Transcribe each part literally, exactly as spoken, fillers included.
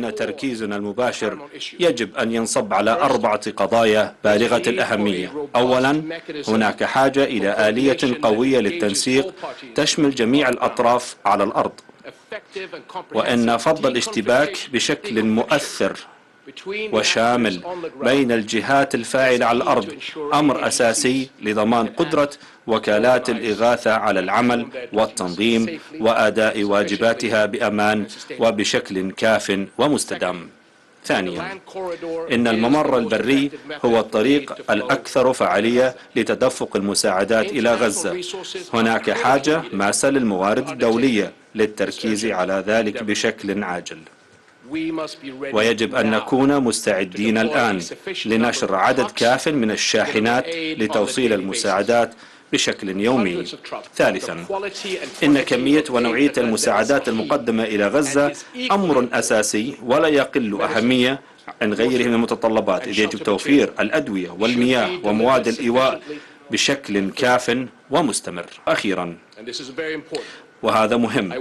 فإن تركيزنا المباشر يجب أن ينصب على أربعة قضايا بالغة الأهمية. أولا، هناك حاجة إلى آلية قوية للتنسيق تشمل جميع الأطراف على الأرض، وأن فض الاشتباك بشكل مؤثر وشامل بين الجهات الفاعلة على الأرض أمر أساسي لضمان قدرة وكالات الإغاثة على العمل والتنظيم وأداء واجباتها بأمان وبشكل كاف ومستدام. ثانيا، إن الممر البري هو الطريق الأكثر فعالية لتدفق المساعدات إلى غزة. هناك حاجة ماسة للموارد الدولية للتركيز على ذلك بشكل عاجل، ويجب أن نكون مستعدين الآن لنشر عدد كاف من الشاحنات لتوصيل المساعدات بشكل يومي. ثالثا، إن كمية ونوعية المساعدات المقدمة إلى غزة أمر أساسي ولا يقل أهمية عن غيره من المتطلبات، إذ يجب توفير الأدوية والمياه ومواد الإيواء بشكل كاف ومستمر. أخيرا، وهذا مهم،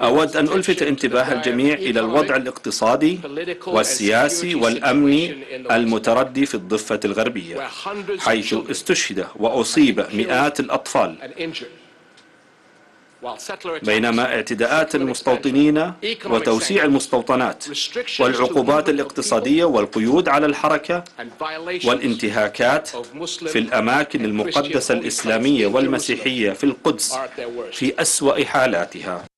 أود أن ألفت انتباه الجميع إلى الوضع الاقتصادي والسياسي والأمني المتردي في الضفة الغربية، حيث استشهد وأصيب مئات الأطفال، بينما اعتداءات المستوطنين وتوسيع المستوطنات والعقوبات الاقتصادية والقيود على الحركة والانتهاكات في الأماكن المقدسة الإسلامية والمسيحية في القدس في أسوأ حالاتها.